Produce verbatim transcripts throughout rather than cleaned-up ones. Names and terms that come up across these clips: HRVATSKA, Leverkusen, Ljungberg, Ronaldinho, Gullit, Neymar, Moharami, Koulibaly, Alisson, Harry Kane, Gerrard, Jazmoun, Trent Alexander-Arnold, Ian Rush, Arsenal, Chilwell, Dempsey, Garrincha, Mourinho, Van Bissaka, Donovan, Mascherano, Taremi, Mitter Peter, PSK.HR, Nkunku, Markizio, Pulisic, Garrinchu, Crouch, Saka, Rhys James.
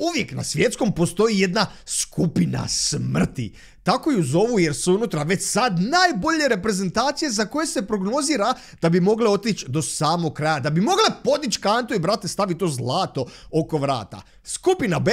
Uvijek na svjetskom postoji jedna skupina smrti. Tako ju zovu jer su unutra već sad najbolje reprezentacije za koje se prognozira da bi mogle otići do samog kraja. Da bi mogle podići kantu i, brate, staviti to zlato oko vrata. Skupina B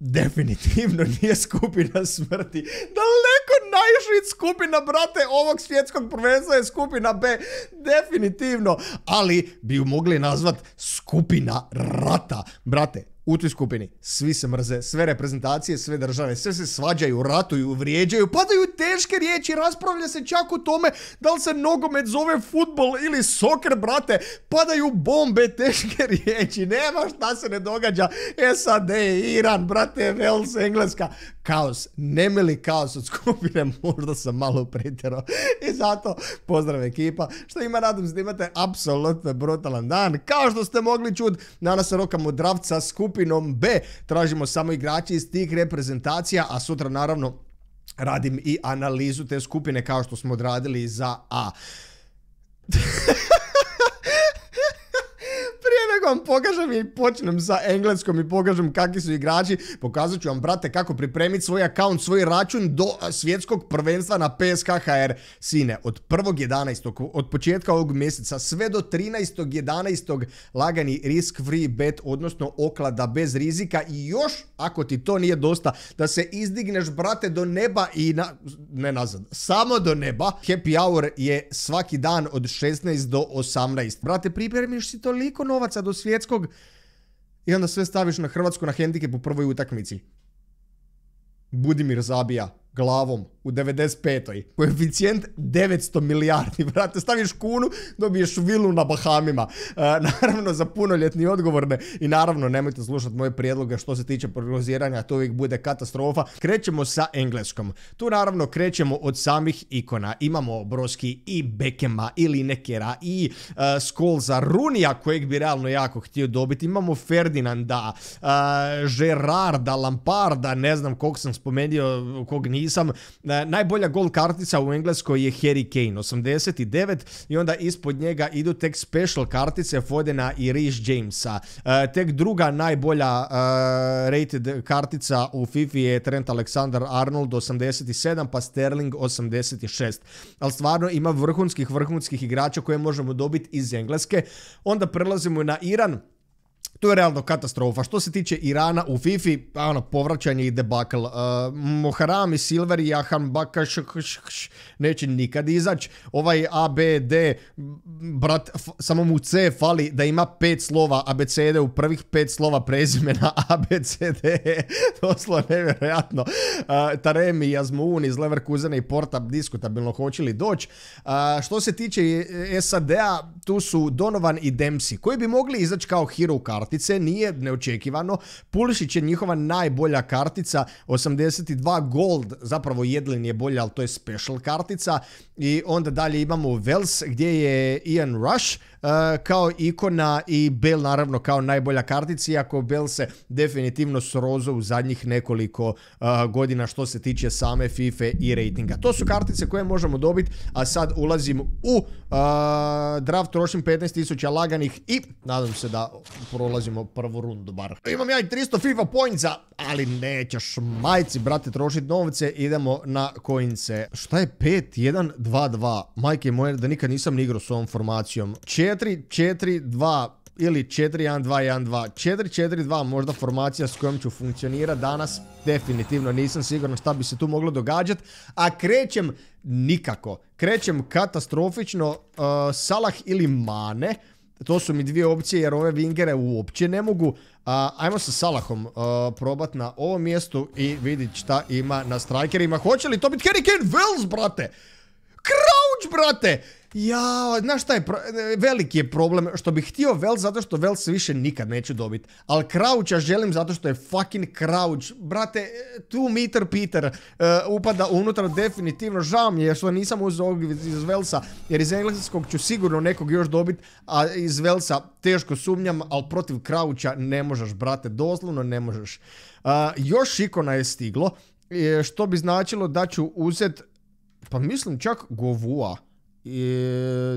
definitivno nije skupina smrti. Daleko najviše skupina, brate, ovog svjetskog prvenstva je skupina B. Definitivno. Ali bi ju mogli nazvat skupina rata. Brate, u toj skupini svi se mrze, sve reprezentacije, sve države, sve se svađaju, ratuju, vrijeđaju, padaju teške riječi, raspravlja se čak o tome da li se nogomet zove futbol ili soker, brate, padaju bombe, teške riječi, nema šta se ne događa. S A D, Iran, brate, Wales, Engleska, kaos, nemili kaos od skupine. Možda sam malo pretjerao i zato pozdrav ekipa što ima, nadam se da imate apsolutno brutalan dan. Kao što ste mogli čuti, danas se rokamo dravca skupine skupinom B, tražimo samo igrači iz tih reprezentacija, a sutra naravno radim i analizu te skupine kao što smo odradili za A. Vam pokažem i počnem sa engleskom i pokažem kakvi su igrači. Pokazat ću vam, brate, kako pripremiti svoj account, svoj račun do svjetskog prvenstva na P S K točka H R. Sine, od prvog jedanaestog od početka ovog mjeseca sve do trinaestog jedanaestog lagani risk free bet, odnosno oklada bez rizika. I još, ako ti to nije dosta, da se izdigneš, brate, do neba i na... ne nazad, samo do neba. Happy hour je svaki dan od šesnaest do osamnaest. Brate, pripremiš si toliko novaca do svjetskog i onda sve staviš na Hrvatsku na hendikep u prvoj utakmici. Budimir zabija glavom u devedeset petoj Koeficijent devetsto milijardi, brate. Staviš kunu, dobiješ vilu na Bahamima. E, naravno, za punoljetni odgovorne. I naravno, nemojte slušati moje prijedloge što se tiče prognoziranja, to uvijek bude katastrofa. Krećemo sa engleskom. Tu naravno krećemo od samih ikona. Imamo Broski i Bekema i Linekera i e, Skolza, Runija, kojeg bi realno jako htio dobiti. Imamo Ferdinanda, e, Gerarda, Lamparda, ne znam kog sam spomenuo, kog nije. Nisam, najbolja gol kartica u Engleskoj je Harry Kane, osamdeset devet, i onda ispod njega idu tek special kartice Fodena i Rhys Jamesa. Tek druga najbolja uh, rated kartica u FIFA je Trent Alexander-Arnold, osamdeset sedam, pa Sterling, osamdeset šest. Ali stvarno ima vrhunskih, vrhunskih igrača koje možemo dobiti iz Engleske. Onda prelazimo na Iran. To je realno katastrofa. Što se tiče Irana u FIFA, ono, povraćanje i debakl. Uh, Moharami, Silver i Jahan Bakash neće nikad izaći. Ovaj A B D, brat, samo mu C fali da ima pet slova A B C D u prvih pet slova prezimena A B C D. Doslo nevjerojatno. Uh, Taremi, Jazmoun iz Leverkusena i Porta diskutabilno hoće li doći. Uh, što se tiče S A D-a, tu su Donovan i Dempsey, koji bi mogli izaći kao hero card. Kartice, nije neočekivano. Pulisic je njihova najbolja kartica, osamdeset dva gold, zapravo Jedlin je bolja, ali to je special kartica. I onda dalje imamo Wales gdje je Ian Rush uh, kao ikona i Bale naravno kao najbolja kartica, iako Bale se definitivno srozo u zadnjih nekoliko uh, godina što se tiče same FIFA i ratinga. To su kartice koje možemo dobiti, a sad ulazim u uh, draft, trošim petnaest tisuća laganih i nadam se da prolazimo prvu rundu bar. Imam ja i tristo FIFA poinca, ali nećeš majci, brate, trošiti novce. Idemo na coince. Šta je pet jedan dva dva? Majke moje, da nikad nisam ni igrao s ovom formacijom. četiri četiri dva ili četiri jedan dva jedan dva. četiri četiri dva možda formacija s kojom ću funkcionirati danas. Definitivno nisam siguran šta bi se tu moglo događati. A krećem nikako. Krećem katastrofično. Uh, Salah ili Mane. To su mi dvije opcije jer ove wingere uopće ne mogu. Uh, ajmo sa Salahom uh, probat na ovom mjestu i vidit šta ima na strikerima. Hoće li to biti Harry Kane? Wells, brate! Crouch, brate! Jao, znaš šta je, veliki je problem što bih htio Wells zato što Wells više nikad neću dobiti. Ali Croucha želim zato što je fucking Crouch. Brate, tu Mitter Peter uh, upada unutra definitivno. Žao mi je što nisam uzeo ovog iz Wellsa, jer iz engleskog ću sigurno nekog još dobiti, a iz Wellsa teško sumnjam, ali protiv Croucha ne možeš, brate, doslovno ne možeš. Uh, još ikona je stiglo, što bi značilo da ću uzet, pa mislim čak Govua. I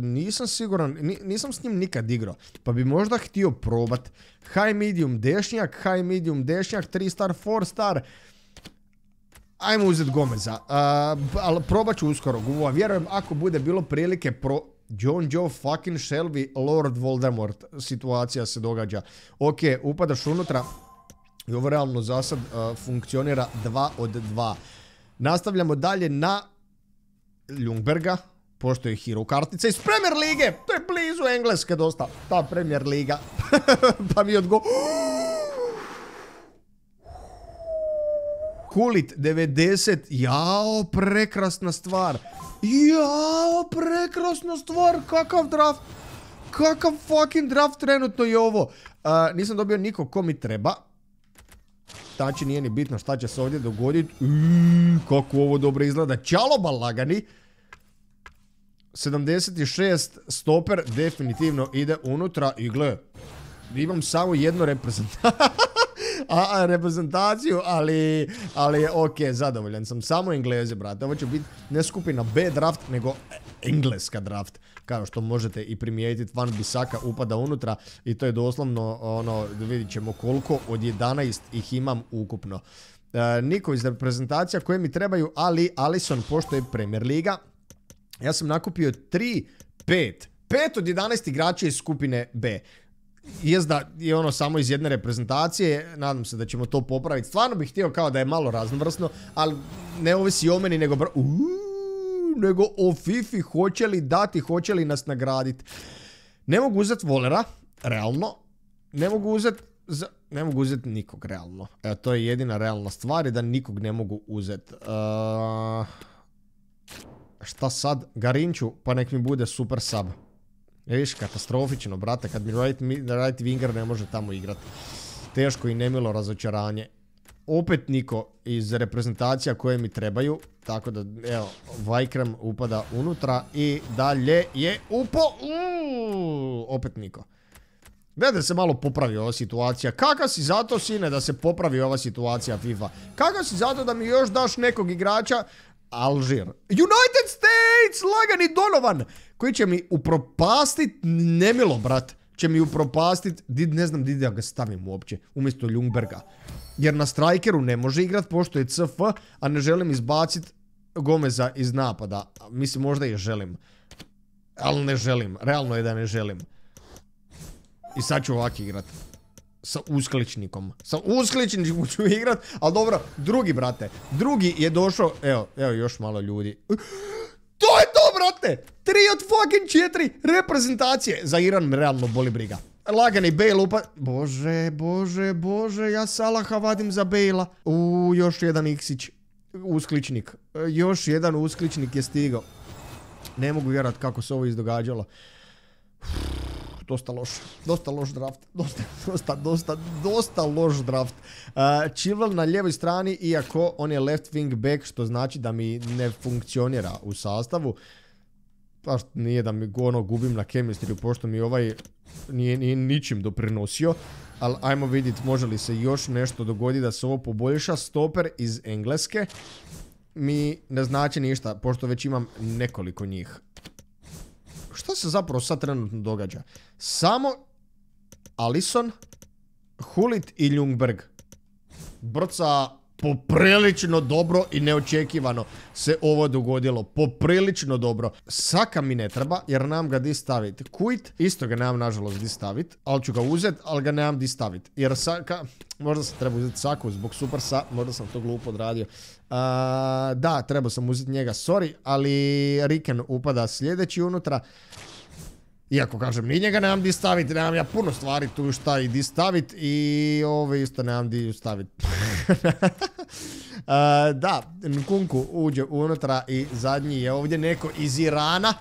nisam siguran, nisam s njim nikad igrao, pa bi možda htio probat high medium dešnjak, high medium dešnjak, tri star, četiri star. Ajmo uzeti Gomeza, ali probat ću uskoro Guvova, vjerujem ako bude bilo prilike pro... John Joe fucking Shelby, Lord Voldemort, situacija se događa. Ok, upadaš unutra i ovo realno za sad funkcionira dva od dva. Nastavljamo dalje na Ljungberga. Pošto je hero kartica iz Premier Lige. To je blizu Engleske dosta. Ta Premier Liga. Pa mi odgo... Gullit devedeset. Jao, prekrasna stvar. Jao, prekrasna stvar. Kakav draft. Kakav fucking draft trenutno je ovo. Nisam dobio niko ko mi treba. Znači nije ni bitno šta će se ovdje dogoditi. Kako ovo dobro izgleda. Chalobah lagani. sedamdeset šest, stoper definitivno ide unutra i gle, imam samo jednu reprezentaciju, ali, ali ok, zadovoljan sam, samo Engleze, brate, ovo će biti ne skupina B draft, nego Engleska draft, kao što možete i primijetiti, Van Bissaka upada unutra i to je doslovno, ono, vidit ćemo koliko od jedanaest ih imam ukupno. Niko iz reprezentacija koje mi trebaju, ali Alisson, pošto je Premier Liga. Ja sam nakupio tri, pet, pet od jedanaest igrača iz skupine B. Jest da je ono samo iz jedne reprezentacije, nadam se da ćemo to popraviti. Stvarno bih htio kao da je malo raznovrsno, ali ne ovisi o meni, nego bro... Uuu, nego o FIFA hoće li dati, hoće li nas nagraditi. Ne mogu uzeti Volera, realno. Ne mogu uzeti... Ne mogu uzeti nikog, realno. Evo, to je jedina realna stvar, je da nikog ne mogu uzeti. Eee... Šta sad? Garrinchu? Pa nek mi bude super sub. Ne viš, katastrofično, brate, kad mi right winger ne može tamo igrati. Teško i nemilo razočaranje. Opet niko iz reprezentacija koje mi trebaju. Tako da, evo, Vajkrem upada unutra i dalje je upo... Uuu, opet niko. Gledajte se malo popravi ova situacija. Kaka si zato, sine, da se popravi ova situacija FIFA? Kaka si zato da mi još daš nekog igrača? Alžir. United States! Lagani Donovan! Koji će mi upropastit nemilo, brat. Će mi upropastit, ne znam gdje da ga stavim uopće, umjesto Ljungberga. Jer na strajkeru ne može igrat, pošto je C F, a ne želim izbacit Gomeza iz napada. Mislim, možda i želim. Ali ne želim, realno je da ne želim. I sad ću ovak igrat. Sa uskličnikom. Sa uskličnikom ću igrat, ali dobro, drugi, brate. Drugi je došao, evo, evo još malo ljudi. To je to, brate! Tri od fucking četiri reprezentacije. Za Iran realno boli briga. Lagani Bale upa... Bože, bože, bože, ja Salaha vadim za Bale-a. Uuu, još jedan iksić. Uskličnik. Još jedan uskličnik je stigao. Ne mogu vjerat kako se ovo izdogađalo. Dosta loš, dosta loš draft, dosta, dosta, dosta, dosta loš draft. Chilwell na ljevoj strani, iako on je left wing back, što znači da mi ne funkcionira u sastavu. Pa nije da mi ono gubim na chemistry, pošto mi ovaj nije, nije ničim doprinosio. Ali ajmo vidjeti može li se još nešto dogoditi da se ovo poboljša. Stoper iz Engleske mi ne znači ništa, pošto već imam nekoliko njih. Šta se zapravo sad trenutno događa? Samo Alisson, Gullit i Ljungberg. Brca, poprilično dobro i neočekivano se ovo dogodilo. Poprilično dobro. Saka mi ne treba jer nemam ga di staviti. Kuit, isto ga nemam nažalost di staviti. Ali ću ga uzeti, ali ga nemam di staviti. Jer Saka, možda sam treba uzeti Saku zbog super sa, možda sam to glupo odradio. Da, trebao sam uzeti njega, sorry, ali Riken upada sljedeći unutra. Iako kažem, ni njega nemam di staviti, nemam ja puno stvari tu šta i di staviti i ovo isto nemam di staviti. Da, Nkunku uđe unutra i zadnji je ovdje neko iz Irana.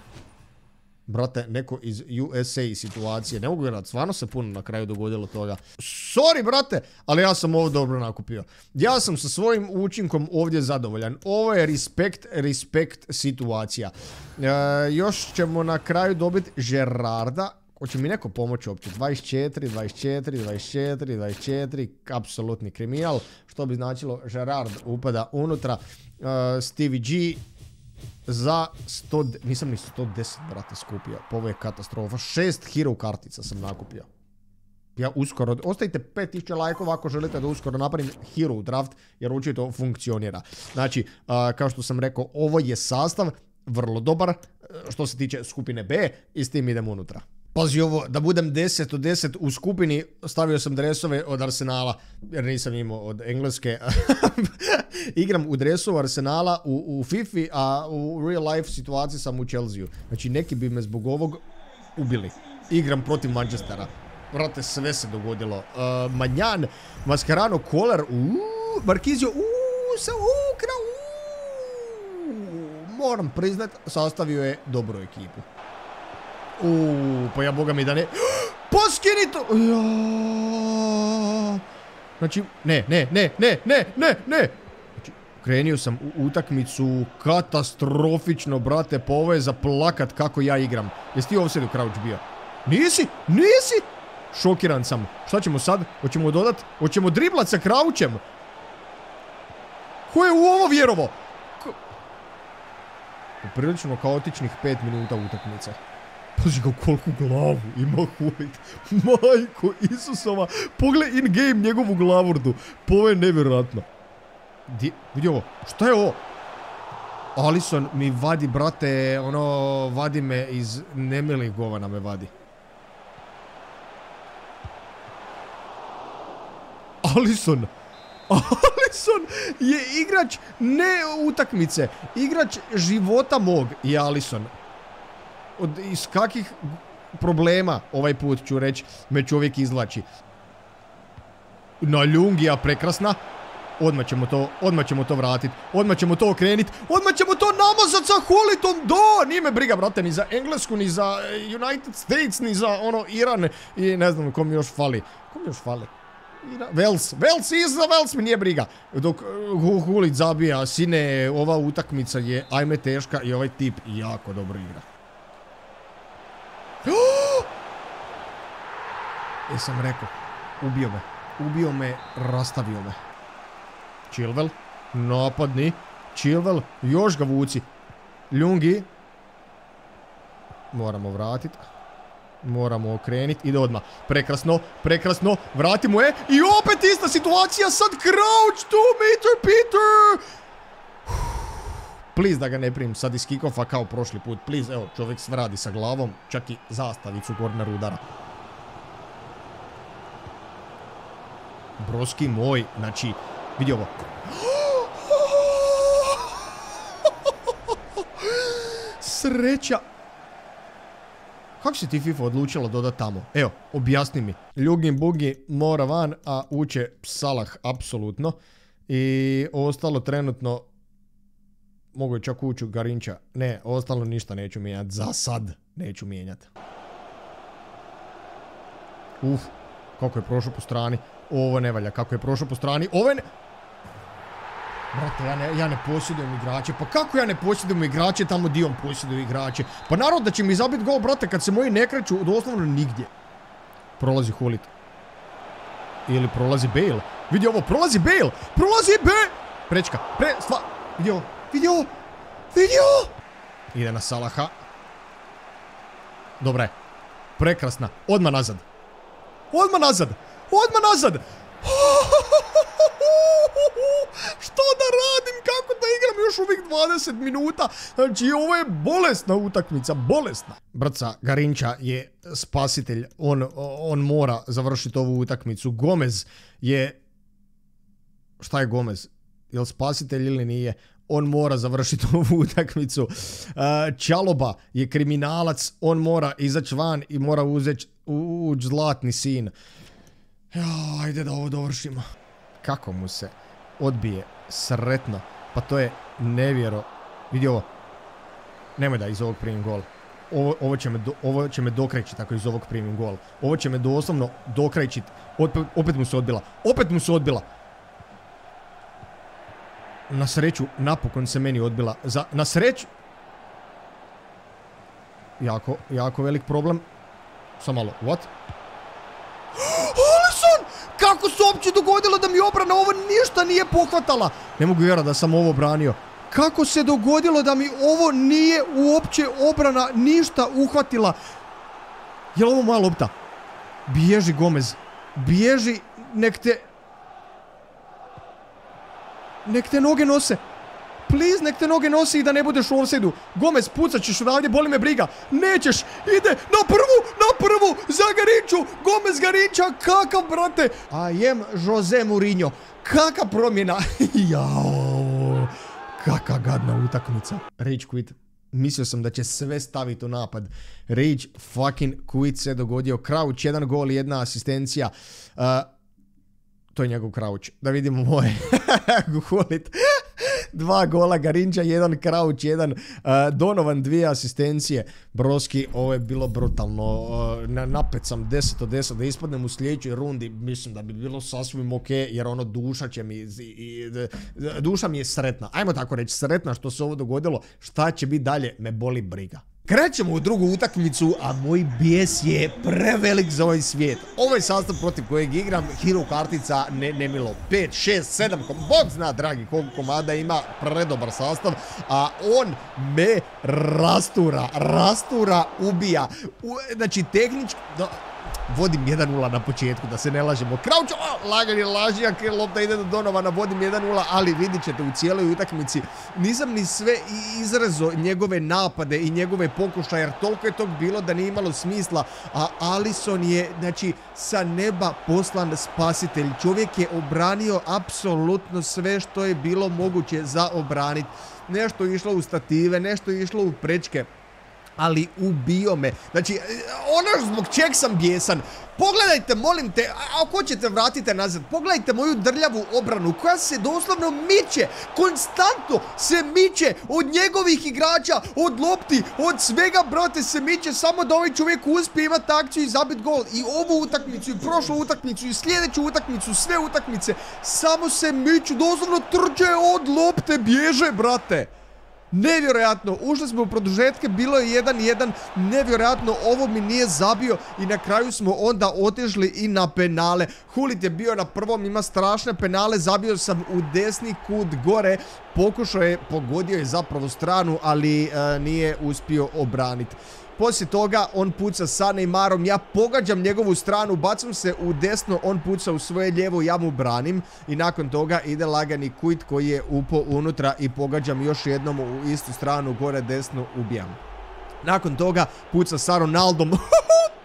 Brate, neko iz U S A situacije. Ne mogu vjerati, stvarno se puno na kraju dogodilo toga. Sorry, brate, ali ja sam ovo dobro nakupio. Ja sam sa svojim učinkom ovdje zadovoljan. Ovo je respekt, respekt situacija. E, još ćemo na kraju dobiti Gerrarda. Hoće mi neko pomoći uopće? dvadeset četiri, dvadeset četiri, dvadeset četiri, dvadeset četiri. Apsolutni kriminal. Što bi značilo Gerrard upada unutra. E, Stevie G za sto... Nisam ni sto deset, brate, skupio. Ovo je katastrofa. šest hero kartica sam nakupio. Ja uskoro... Ostavite pet tisuća lajkova ako želite da uskoro napravim hero draft, jer očito funkcionira. Znači, kao što sam rekao, ovo je sastav vrlo dobar što se tiče skupine B i s tim idemo unutra. Pazi ovo, da budem deset od deset u skupini, stavio sam dresove od Arsenala, jer nisam imao od Engleske. Igram u dresu Arsenala u, u Fifi, a u real life situaciji sam u Chelsea-u. Znači neki bi me zbog ovog ubili. Igram protiv Manchestera. Brate, sve se dogodilo. Uh, Manjan, Mascherano, Kolar, uuu, Markizio, uuu, sa ukra, uuu. Moram priznat, sastavio je dobru ekipu. Uuu, pa ja boga mi da ne... Poskini to! Znači, ne, ne, ne, ne, ne, ne, ne! Znači, krenio sam u utakmicu katastrofično, brate, pa ovo je za plakat kako ja igram. Jesi ti offside u Crouch bio? Nisi, nisi! Šokiran sam. Šta ćemo sad? Hoćemo dodat? Hoćemo driblat sa Crouchem? Ko je u ovo vjerovo? Prilično kaotičnih pet minuta utakmice. Pazi ga koliko glavu ima Hulit. Majko Isusova. Pogled in game njegovu glavurdu. Pa ovo je nevjerojatno. Vidi ovo. Šta je ovo? Alisson mi vadi, brate. Ono, vadi me iz nemilih govana me vadi. Alisson. Alisson je igrač ne utakmice. Igrač života mog je Alisson. Od iz kakvih problema ovaj put ću reći me čovjek izlači. Na Ljungija prekrasna. Odmah ćemo to, odmah ćemo to vratit. Odmah ćemo to okrenit. Odmah ćemo to namazat sa Hulitom. Do, nije me briga, brate, ni za Englesku, ni za United States, ni za ono Iran. I ne znam kom još fali. Kom još fali? Vels, Vels, iza Vels mi nije briga. Dok Hulit zabija, sine, ova utakmica je ajme teška i ovaj tip jako dobro igra. E sam rekao, ubio me, ubio me, rastavio me. Chilwell, napadni, Chilwell, još ga vuci. Ljungi, moramo vratit, moramo okrenit, ide odmah. Prekrasno, prekrasno, vrati mu je i opet ista situacija, sad Crouch tu, Mitter Peter. Please da ga ne primim sad iz kick-offa kao prošli put, please, evo čovjek svradi sa glavom, čak i zastavicu korner udara. Broski moj, znači, vidi ovo. Sreća. Kako si ti FIFA odlučila dodat tamo? Evo, objasni mi. Ljugin bugi mora van, a uče Salah, apsolutno. I ostalo trenutno... Mogu je čak ući u Garrincha. Ne, ostalo ništa neću mijenjati. Za sad neću mijenjati. Uf, kako je prošao po strani. Ovo ne valja, kako je prošao po strani. Ovo je ne... Brate, ja ne, ja ne posjedujem igrače. Pa kako ja ne posjedujem igrače, tamo Dion posjeduje igrače. Pa narod da će mi zabiti gol, brate, kad se moji ne kreću doslovno nigdje. Prolazi Hulit. Ili prolazi Bale. Vidi ovo, prolazi Bale. Prolazi Bale. Prečka, pre... Sva... Vidi ovo. Vidi ovo, vidi ovo. Ide na Salaha. Dobra je. Prekrasna. Odmah nazad. Odmah nazad. Odmah nazad. Što da radim? Kako da igram još uvijek dvadeset minuta? Znači ovo je bolesna utakmica. Bolesna. Brca Garrincha je spasitelj. On, on mora završiti ovu utakmicu. Gomez je... Šta je Gomez? Je li spasitelj ili nije? On mora završiti ovu utakmicu. Chalobah je kriminalac, on mora izaći van i mora uzeći uđi zlatni sin. Ajde da ovo dovršimo. Kako mu se odbije sretno. Pa to je nevjero. Vidi ovo. Nemoj da iz ovog primim gol. Ovo, ovo, će me do, ovo će me dokrećit ako iz ovog primim gol. Ovo će me doslovno dokrećit. Opet, opet mu se odbila. Opet mu se odbila. Na sreću, napokon se meni odbila. Za, na sreću... Jako, jako velik problem. Samo malo, what? Alisson! Kako se uopće dogodilo da mi obrana ovo ništa nije pohvatala? Ne mogu vjerovati da sam ovo branio. kako se dogodilo da mi ovo nije uopće obrana ništa uhvatila. Je li ovo moja lopta? Bježi Gomez. Bježi, nek te... Nek te noge nose. Please, nek te noge nosi i da ne budeš u offside-u. Gomez, pucat ćeš odavdje, boli me briga. Nećeš, ide, na prvu, na prvu, za Garrinchu. Gomez Garrincha, kakav, brate. A jem Jose Mourinho. Kaka promjena. Jao, kaka gadna utakmica. Rage quit. Mislio sam da će sve staviti u napad. Rage fucking quit se dogodio. Crouch, jedan gol, jedna asistencija. Uh, to je njegov Crouch. Da vidimo moje. Gullit. Dva gola Garrincha, jedan Crouch, jedan uh, Donovan, dvije asistencije. Broski, ovo je bilo brutalno. Uh, napet sam deset od deset, da ispadnem u sljedećoj rundi, mislim da bi bilo sasvim ok, jer ono duša će mi, i, i, duša mi je sretna. Ajmo tako reći, sretna što se ovo dogodilo, šta će biti dalje, me boli briga. Krećemo u drugu utakmicu, a moj bijes je prevelik za ovaj svijet. Ovo je sastav protiv kojeg igram, hero kartica ne, nemilo. pet, šest, sedam, Bog zna, dragi, koliko komada ima, predobar sastav. A on me rastura, rastura, ubija. U, znači, tehnički... Do... Vodim jedan nula na početku, da se ne lažemo. Crouch, o, lagan je lažnjak, lopta ide do Donovana, vodim jedan nula, ali vidit ćete u cijeloj utakmici. Nisam ni sve izrezo njegove napade i njegove pokušaje, jer toliko je tog bilo da nije imalo smisla. A Alisson je, znači, sa neba poslan spasitelj. Čovjek je obranio apsolutno sve što je bilo moguće za obraniti. Nešto je išlo u stative, nešto je išlo u prečke. Ali ubio me. Znači, ono zbog čeg sam bijesan. Pogledajte, molim te, ako ćete vratite nazad, pogledajte moju drljavu obranu koja se doslovno miče, konstantno se miče od njegovih igrača, od lopti, od svega, brate, se miče samo da ovaj čovjek uspije imati akciju i zabiti gol. I ovu utakmicu, i prošlu utakmicu, i sljedeću utakmicu, sve utakmice, samo se miču, doslovno trče od lopte, bježe, brate. Nevjerojatno, ušli smo u produžetke, bilo je jedan jedan, nevjerojatno, ovo mi nije zabio i na kraju smo onda otišli i na penale. Gullit je bio na prvom, ima strašne penale, zabio sam u desni kut gore, pokušao je, pogodio je zapravo stranu, ali e, nije uspio obraniti. Poslije toga on puca sa Neymarom, ja pogađam njegovu stranu, bacam se u desno, on puca u svoje lijevo, ja mu branim. I nakon toga ide lagani kvit koji je upo unutra i pogađam još jednom u istu stranu, gore desno, ubijam. Nakon toga puca sa Ronaldom,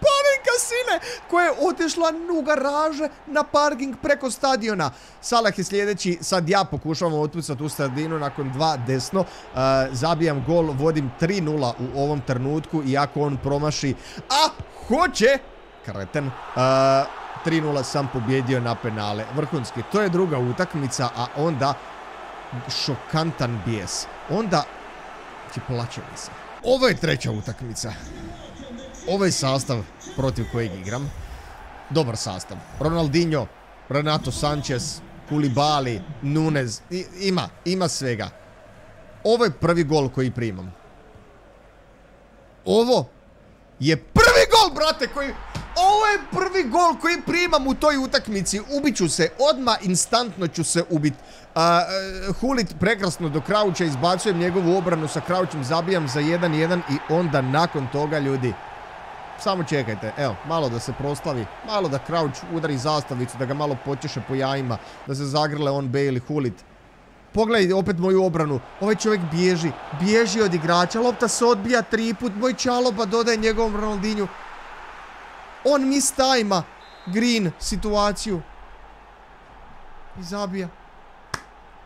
panika sine, koja je otišla u garaže na parking preko stadiona. Salah je sljedeći, sad ja pokušavam otpucati u sredinu nakon dva desno. Uh, zabijam gol, vodim tri nula u ovom trenutku i ako on promaši, a hoće, kreten, uh, tri nula sam pobjedio na penale. Vrhunski, to je druga utakmica, a onda šokantan bijes. Onda ti plaćam se. Ovo je treća utakmica. Ovo je sastav protiv kojeg igram. Dobar sastav. Ronaldinho, Renato Sanchez, Koulibaly, Nunez. I, ima, ima svega. Ovo je prvi gol koji primam. Ovo je prvi gol, brate, koji... Ovo je prvi gol koji primam u toj utakmici. Ubit ću se, odmah instantno ću se ubit. Gullit prekrasno do Croucha, izbacujem njegovu obranu sa Crouchom, zabijam za jedan jedan i onda nakon toga, ljudi, samo čekajte, evo, malo da se proslavi, malo da Crouch udari zastavicu, da ga malo počeše po jajima, da se zagrle on, Bale i Gullit. Pogledaj opet moju obranu, ovaj čovjek bježi, bježi od igrača, lopta se odbija tri put, moj Chalobah dodaje njegovom Ronaldinju. On miss time-a Green situaciju i zabija.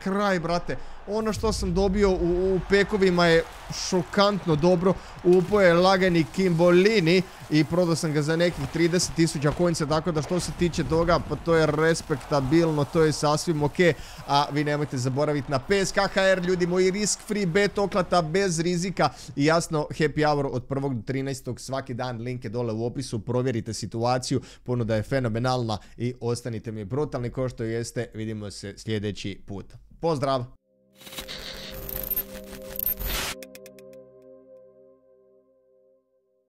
Kraj, brate. Ono što sam dobio u, u pekovima je šokantno dobro. Upo je lagani Kimbolini i prodao sam ga za nekih trideset tisuća konjica, tako da što se tiče toga, pa to je respektabilno, to je sasvim ok. A vi nemojte zaboraviti na P S K točka H R, ljudi moji, risk free bet oklada bez rizika i jasno happy hour od prvog do trinaestog svaki dan, link je dole u opisu, provjerite situaciju, ponuda je fenomenalna i ostanite mi brutalni ko što jeste, vidimo se sljedeći put. Pozdrav!